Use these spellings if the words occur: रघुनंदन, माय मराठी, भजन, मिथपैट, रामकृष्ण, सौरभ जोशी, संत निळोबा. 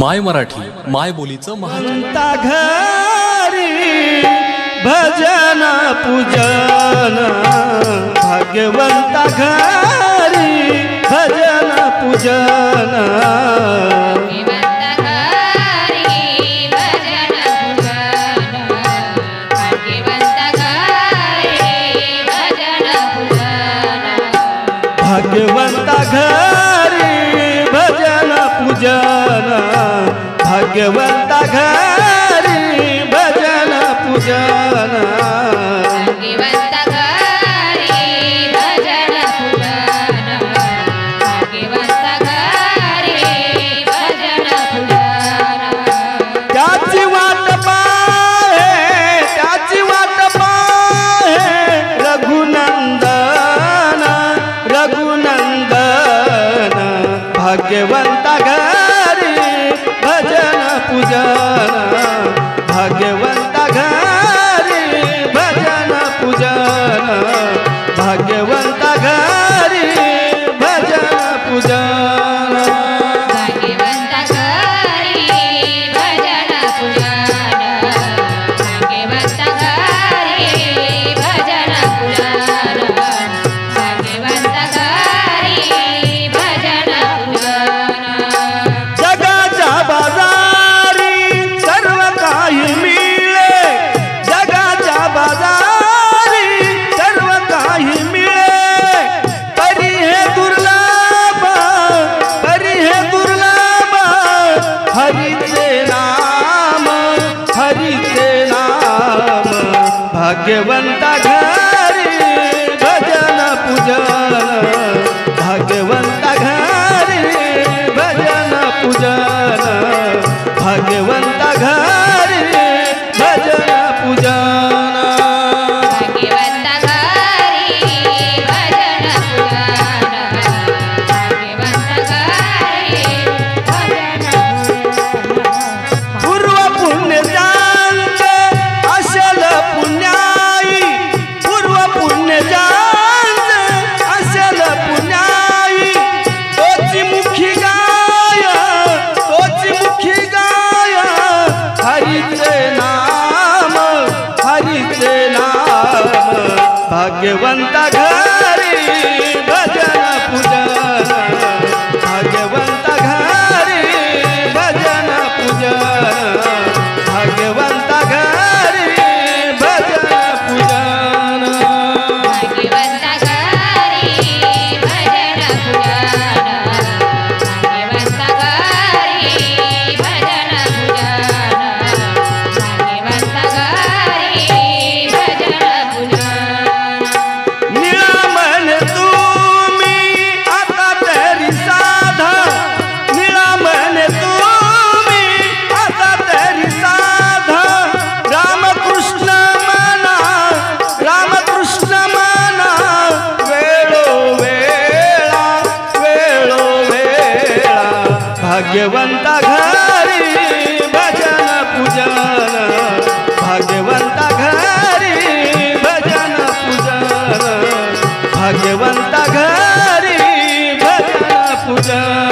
माय मराठी माय बोलीचं महंता घरी भजन पूजन भाग्यवंता घरी भजन पूजन भाग्यवंता घरी भजन पूजन भाग्यवंता घरी भजन पूजन भाग्यवंता घरी भजन पूजन भाग्यवंता घरी भजन पूजन त्याची वाट पाहे रघुनंदन रघुनंदन भाग्यवंता घरी भजन पूजन भाग्यवंता घरी भजन पूजन भाग्यवंता घरी भजन पूजन भाग्यवंता घरी भजन पूजन भाग्यवंता घरी भजन पूजन भाग्यवंता घरी भजन पूजन जगाच्या बाजारी सर्व काही मिळे जगाच्या बाजारी सर्व काही मिळे परी हे दुर्लभ हरीचे नाम भाग्यवंता घरी भजन पूजन भाग्यवंता घरी भजन पूजन भाग्यवंता घरी भजन पूजन भाग्यवंता घरी भजन पूजन भाग्यवंता घरी भजन पूजन पूर्व पुण्यजांचे असल पुण्याई पूर्व पुण्यजांचे असल पुण्याई तोची मुखी गाय हरीचे नाम भाग्यवंता घरी भजन पूजन भाग्यवंता घरी भजन पूजन भाग्यवंता घरी भजन पूजन भाग्यवंता घरी भजन पूजन भाग्यवंता घरी भजन पूजन भाग्यवंता घरी भजन पूजन निळा मन तुम्ही आता तरी साधा निळा मन तुम्ही आता तरी साधा रामकृष्ण मना वेळोवेळा भाग्यवंता घरी भजन पूजन भाग्यवंता घरी भजन पूजन भाग्यवंता घरी भजन पूजन